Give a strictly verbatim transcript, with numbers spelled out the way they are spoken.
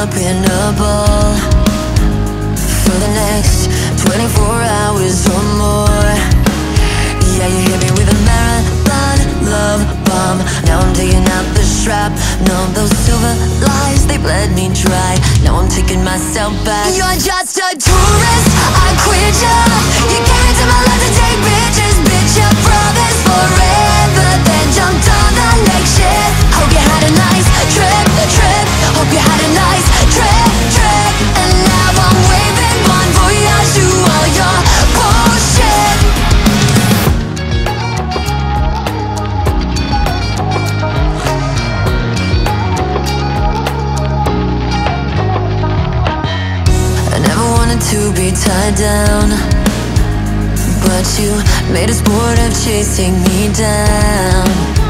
up in a ball for the next twenty-four hours or more. Yeah, you hit me with a marathon love bomb. Now I'm digging out the shrapnel. Those silver lies, they bled me dry. Now I'm taking myself back. You're just a tourist, I quit ya. You came into my life to take pictures, bitch, I promise forever. Then jumped on the next ship. Hope you had a nice trip, trip. Hope you had a nice trip, trip. And now I'm waving bon voyage to all your bullshit. I never wanted to be tied down, but you made a sport of chasing me down.